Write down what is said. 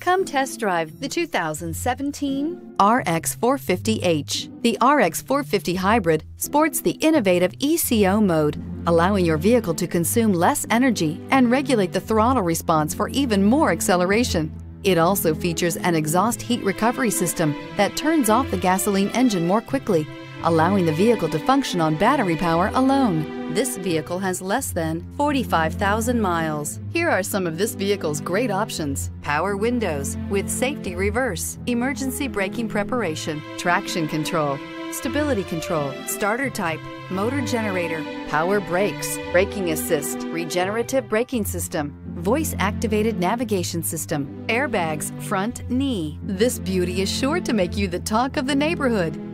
Come test drive the 2017 RX 450h. The RX 450 Hybrid sports the innovative ECO mode, allowing your vehicle to consume less energy and regulate the throttle response for even more acceleration. It also features an exhaust heat recovery system that turns off the gasoline engine more quickly, allowing the vehicle to function on battery power alone. This vehicle has less than 45,000 miles. Here are some of this vehicle's great options: power windows with safety reverse, emergency braking preparation, traction control, stability control, starter type, motor generator, power brakes, braking assist, regenerative braking system, voice-activated navigation system, airbags, front knee. This beauty is sure to make you the talk of the neighborhood,